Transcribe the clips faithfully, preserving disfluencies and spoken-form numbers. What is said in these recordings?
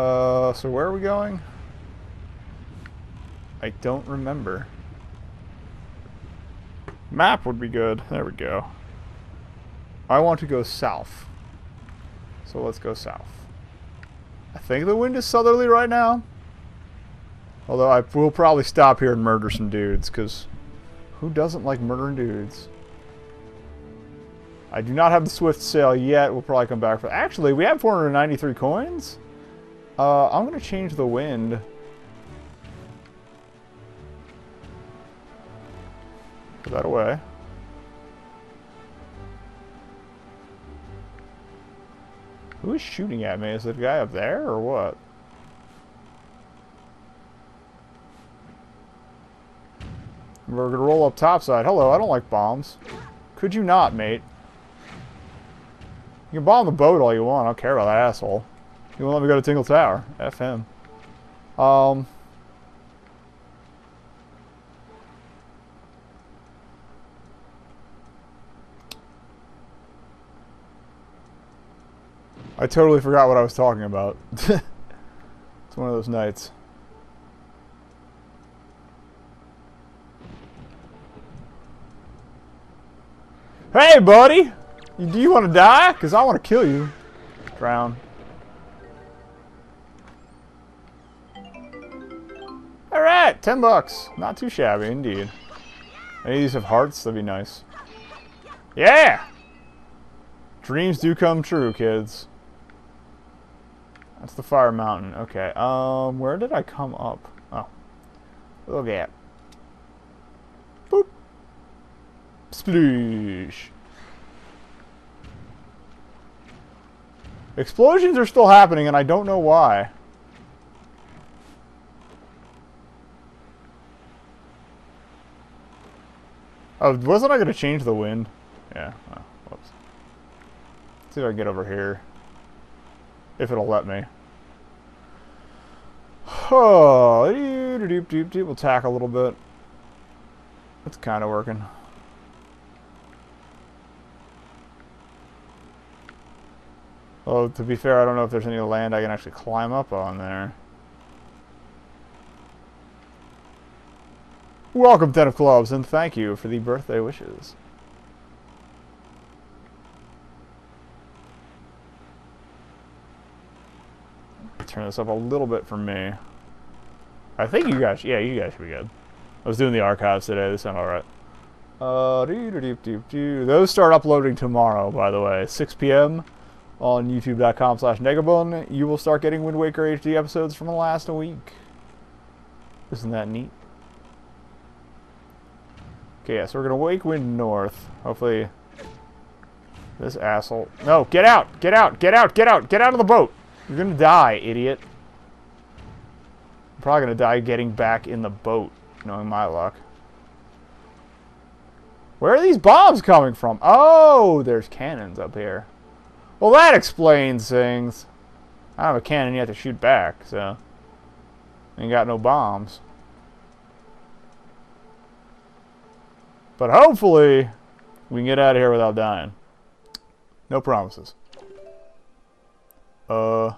Uh, so where are we going? I don't remember. Map would be good. There we go. I want to go south. So let's go south. I think the wind is southerly right now. Although I will probably stop here and murder some dudes, because who doesn't like murdering dudes? I do not have the swift sale yet. We'll probably come back for that. Actually, we have four hundred ninety-three coins. Uh, I'm going to change the wind. Put that away. Who is shooting at me? Is that guy up there or what? We're going to roll up topside. Hello, I don't like bombs. Could you not, mate? You can bomb the boat all you want. I don't care about that asshole. You won't let me go to Tingle Tower. F him. Um... I totally forgot what I was talking about. It's one of those nights. Hey, buddy! You, do you want to die? Because I want to kill you. Drown. Alright, ten bucks. Not too shabby, indeed. Any of these have hearts? That'd be nice. Yeah! Dreams do come true, kids. That's the Fire Mountain. Okay, um, where did I come up? Oh. Little gap. Boop. Sploosh. Explosions are still happening, and I don't know why. Oh, wasn't I going to change the wind? Yeah. Oh, whoops. Let's see if I can get over here. If it'll let me. Oh, doo doop doop doop. We'll tack a little bit. It's kind of working. Well, to be fair, I don't know if there's any land I can actually climb up on there. Welcome, Ten of Clubs, and thank you for the birthday wishes. Turn this up a little bit for me. I think you guys, yeah, you guys should be good. I was doing the archives today. They sound all right. Uh, doo doo doo doo doo. Those start uploading tomorrow, by the way, six p m on youtube dot com slash negabun. You will start getting Wind Waker H D episodes from the last week. Isn't that neat? Okay, yeah, so we're gonna wake wind north. Hopefully, this asshole. No, get out! Get out! Get out! Get out! Get out of the boat! You're gonna die, idiot. I'm probably gonna die getting back in the boat, knowing my luck. Where are these bombs coming from? Oh, there's cannons up here. Well, that explains things. I don't have a cannon yet to shoot back, so ain't got no bombs. But hopefully, we can get out of here without dying. No promises. Uh.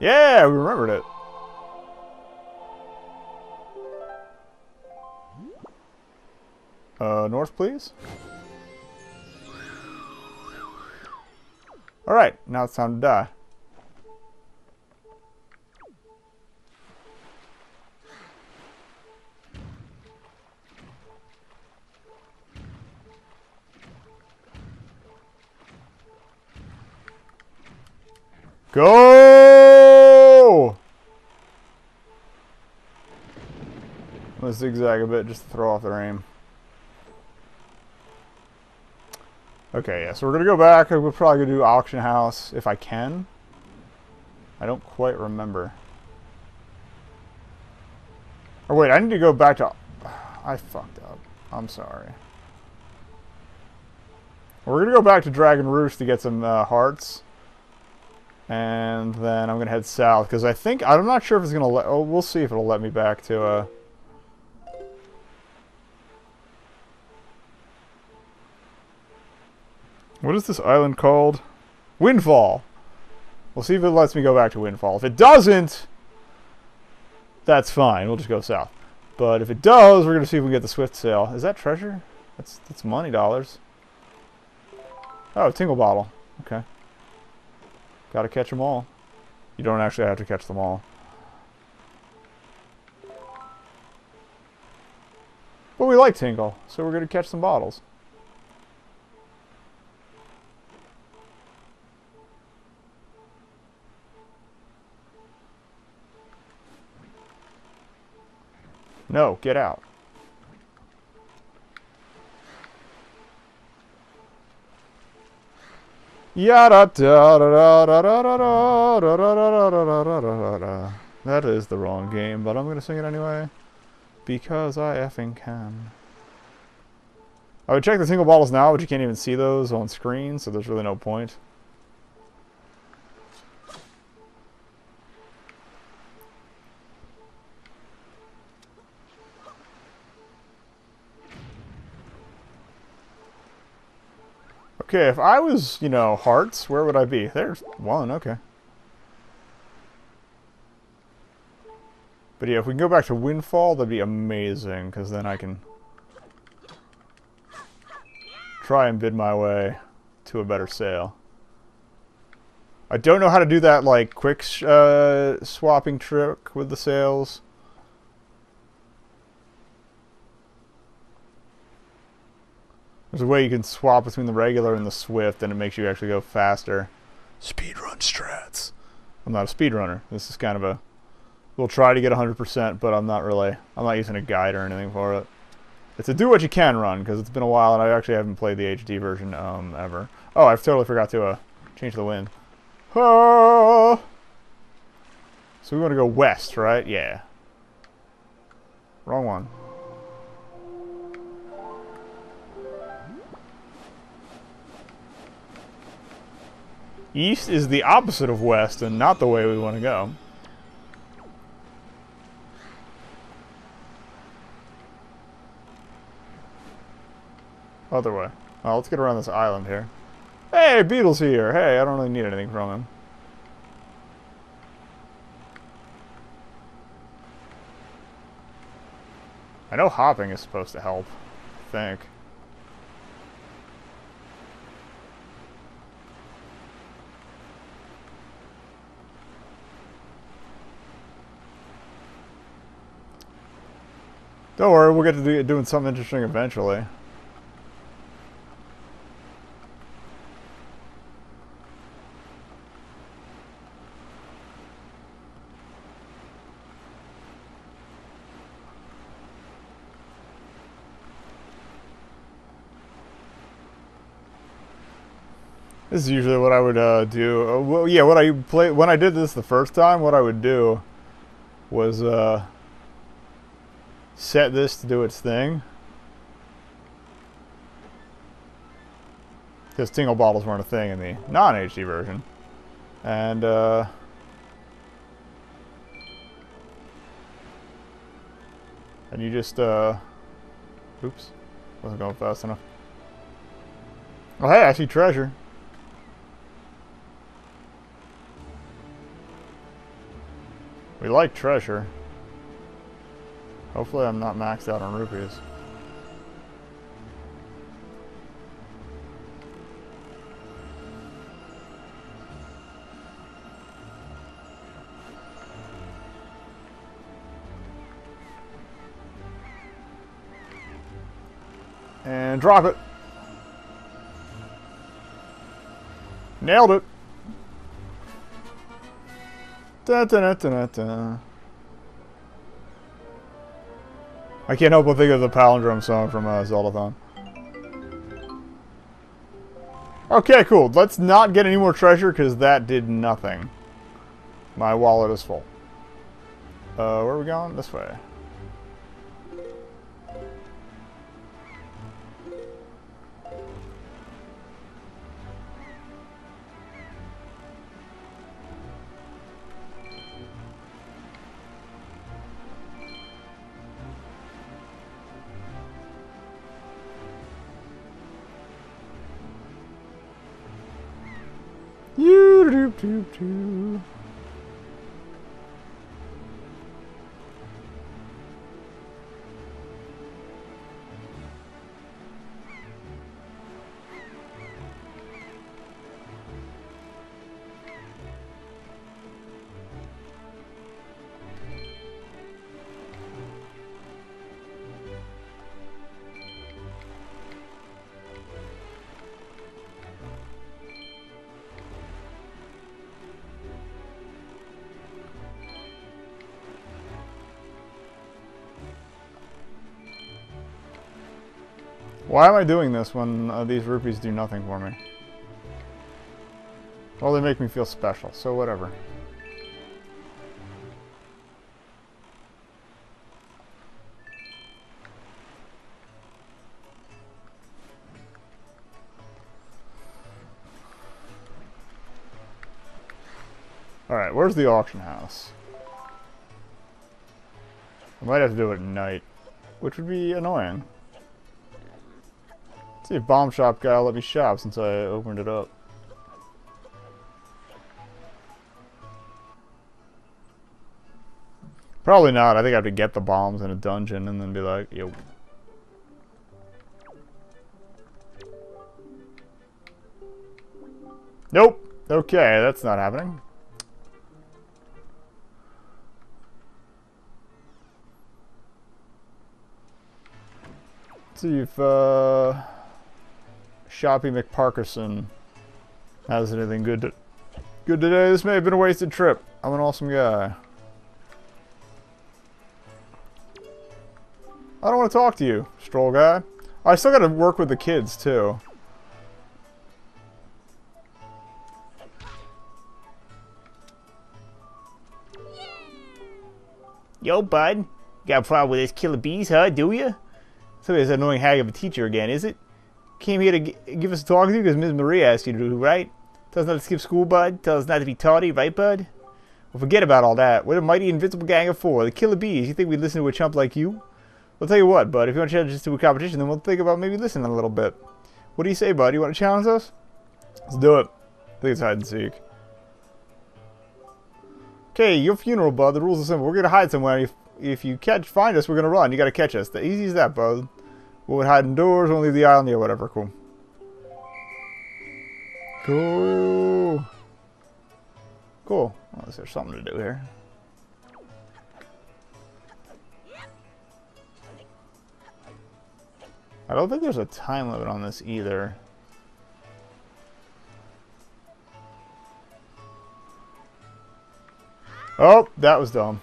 Yeah, we remembered it. Uh, north, please. Alright, now it's time to die. Go! Let's zigzag a bit just to throw off their aim. Okay, yeah, so we're going to go back. We're probably going to do Auction House if I can. I don't quite remember. Oh, wait, I need to go back to... I fucked up. I'm sorry. We're going to go back to Dragon Roost to get some uh, hearts. And then I'm going to head south, because I think... I'm not sure if it's going to let... Oh, we'll see if it'll let me back to... Uh, What is this island called? Windfall! We'll see if it lets me go back to Windfall. If it doesn't, that's fine. We'll just go south. But if it does, we're going to see if we can get the Swift Sale. Is that treasure? That's, that's money dollars. Oh, Tingle Bottle. Okay. Gotta catch them all. You don't actually have to catch them all. But we like Tingle, so we're going to catch some bottles. No, get out. That is the wrong game, but I'm going to sing it anyway. Because I effing can. I would check the single bottles now, but you can't even see those on screen, so there's really no point. Okay, if I was, you know, hearts, where would I be? There's one, okay. But yeah, if we can go back to Windfall, that'd be amazing, because then I can try and bid my way to a better sale. I don't know how to do that, like, quick uh, swapping trick with the sales. There's a way you can swap between the regular and the Swift, and it makes you actually go faster. Speedrun strats. I'm not a speedrunner. This is kind of a... We'll try to get one hundred percent, but I'm not really... I'm not using a guide or anything for it. It's a do-what-you-can run, because it's been a while, and I actually haven't played the H D version um, ever. Oh, I've totally forgot to uh, change the wind. Oh! So we want to go west, right? Yeah. Wrong one. East is the opposite of west, and not the way we want to go. Other way. Oh, let's get around this island here. Hey, Beetle's here! Hey, I don't really need anything from him. I know hopping is supposed to help, I think. Don't worry, we'll get to do, doing something interesting eventually. This is usually what I would uh, do. Uh, well, yeah, what I play when I did this the first time, what I would do was uh, set this to do its thing, because Tingle Bottles weren't a thing in the non-H D version, and uh, and you just uh, oops, wasn't going fast enough. Oh hey, I see treasure. We like treasure. Hopefully I'm not maxed out on rupees. And drop it. Nailed it. Da, da, da, da, da. I can't help but think of the palindrome song from uh, Zelda-thon. Okay, cool. Let's not get any more treasure, because that did nothing. My wallet is full. Uh, where are we going? This way. Doo-doo-doo-doo. Why am I doing this when uh, these rupees do nothing for me? Well, they make me feel special, so whatever. Alright, where's the auction house? I might have to do it at night, which would be annoying. See if Bomb Shop guy let me shop since I opened it up. Probably not. I think I have to get the bombs in a dungeon and then be like, yo. Nope. Okay, that's not happening. Let's see if, uh... Shoppy McParkerson has anything good to, good today. This may have been a wasted trip. I'm an awesome guy. I don't want to talk to you, stroll guy. I still got to work with the kids too. Yo, bud, got a problem with this killer bees, huh? Do ya? Somebody's an annoying hag of a teacher again, is it? Came here to g give us a talk to you because Miz Maria asked you to do, right? Tell us not to skip school, bud. Tell us not to be tardy, right, bud? Well, forget about all that. We're the mighty invincible gang of four, the killer bees. You think we'd listen to a chump like you? Well, tell you what, bud. If you want to challenge us to a competition, then we'll think about maybe listening a little bit. What do you say, bud? You want to challenge us? Let's do it. I think it's hide and seek. Okay, your funeral, bud. The rules are simple. We're going to hide somewhere. If, if you catch, find us, we're going to run. You got to catch us. The easy as that, bud. We'll hide indoors, won't leave the island, yeah, whatever, cool. Cool. Cool. Unless there's something to do here. I don't think there's a time limit on this either. Oh, that was dumb.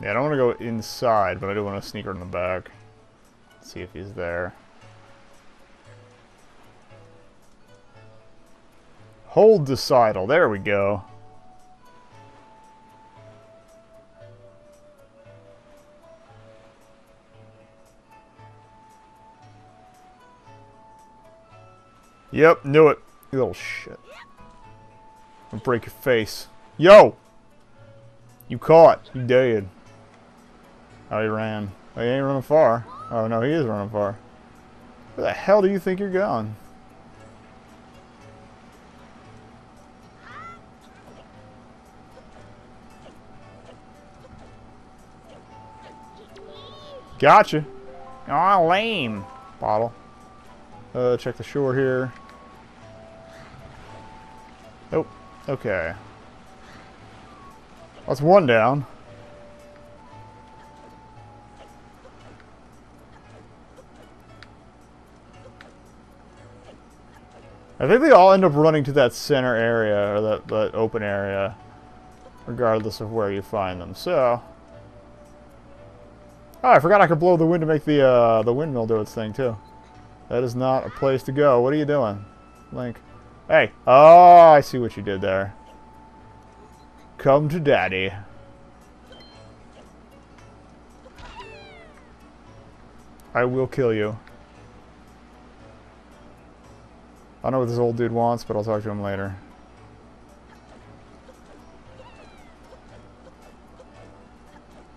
Yeah, I don't want to go inside, but I do want to sneak her in the back. Let's see if he's there. Hold the sidle. There we go. Yep, knew it. You little shit. I'll break your face. Yo! You caught. You did. Oh, he ran. Oh, he ain't running far. Oh, no, he is running far. Where the hell do you think you're going? Gotcha. Aw, oh, lame. Bottle. Uh, check the shore here. Nope. Okay. That's one down. I think they all end up running to that center area, or that, that open area, regardless of where you find them, so... Oh, I forgot I could blow the wind to make the, uh, the windmill do its thing, too. That is not a place to go. What are you doing, Link? Hey! Oh, I see what you did there. Come to Daddy. I will kill you. I don't know what this old dude wants, but I'll talk to him later.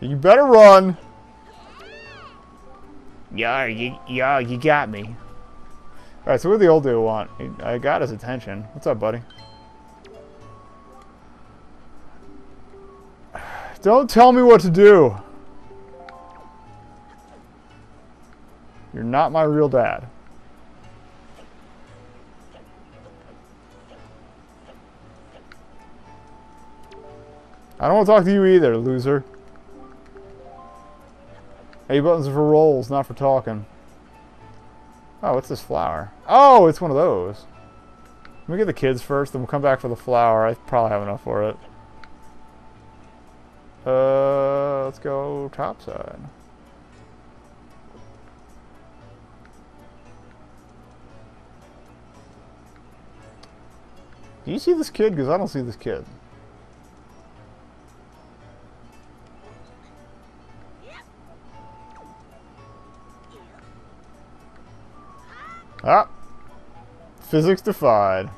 You better run. Yeah, you, yeah, you got me. Alright, so what did the old dude want? He, I got his attention. What's up, buddy? Don't tell me what to do. You're not my real dad. I don't want to talk to you either, loser. Hey, buttons are for rolls, not for talking. Oh, what's this flower? Oh, it's one of those. Let me get the kids first, then we'll come back for the flower. I probably have enough for it. Uh, let's go topside. Do you see this kid? Because I don't see this kid. Ah! Physics defied.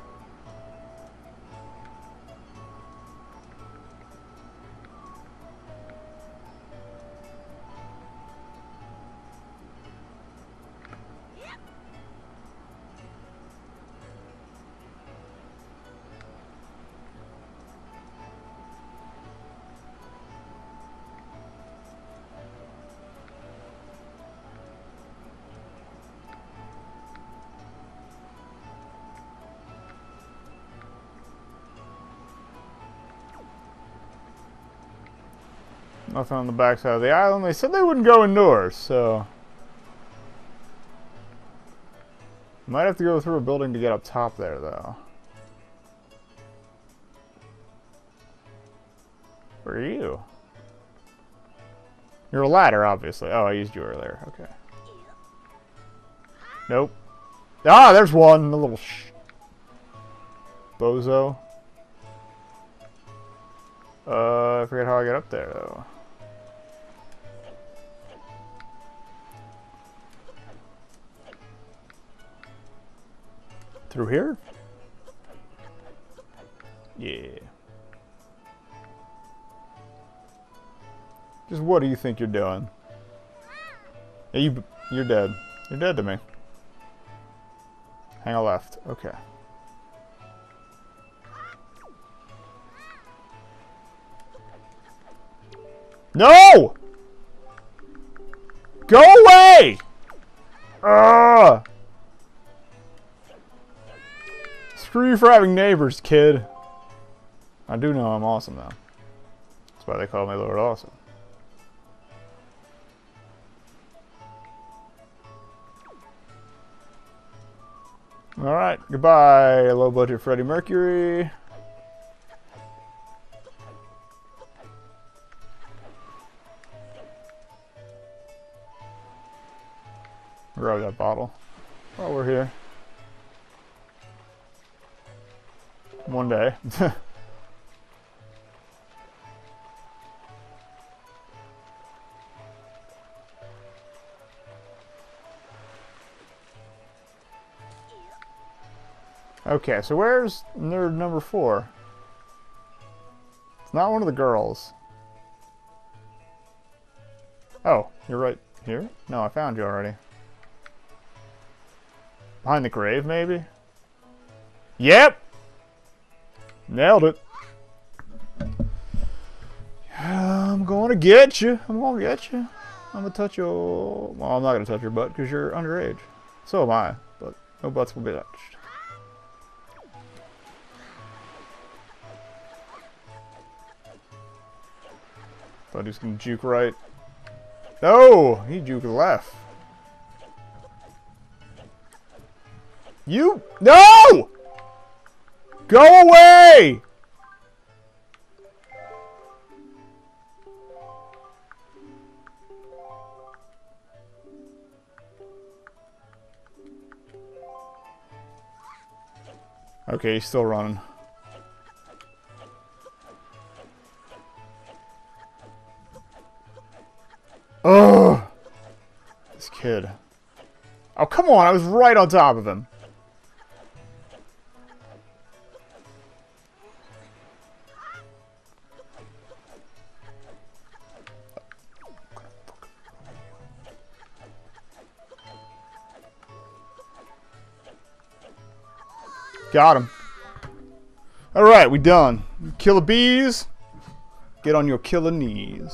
Nothing on the backside of the island. They said they wouldn't go indoors, so might have to go through a building to get up top there, though. Where are you? You're a ladder, obviously. Oh, I used you earlier. Okay. Nope. Ah, there's one. The little sh bozo. Uh, I forget how I got up there, though. Through here? Yeah. Just what do you think you're doing? Yeah, you, you're dead. You're dead to me. Hang a left. Okay. No! Go away! Ugh! Screw you for having neighbors, kid. I do know I'm awesome, though. That's why they call me Lord Awesome. Alright, goodbye, low-budget Freddie Mercury. Grab that bottle while we're here. One day. Okay, so where's nerd number four? It's not one of the girls. Oh, you're right here? No, I found you already. Behind the grave, maybe? Yep! Nailed it. I'm going to get you. I'm going to get you. I'm going to touch your... Well, I'm not going to touch your butt because you're underage. So am I. But no butts will be touched. Thought he was going to juke right. No! He juked left. You no! Go away! Okay, he's still running. Ugh! This kid. Oh, come on! I was right on top of him. Got him. Alright, we done. Killer bees, get on your killer knees.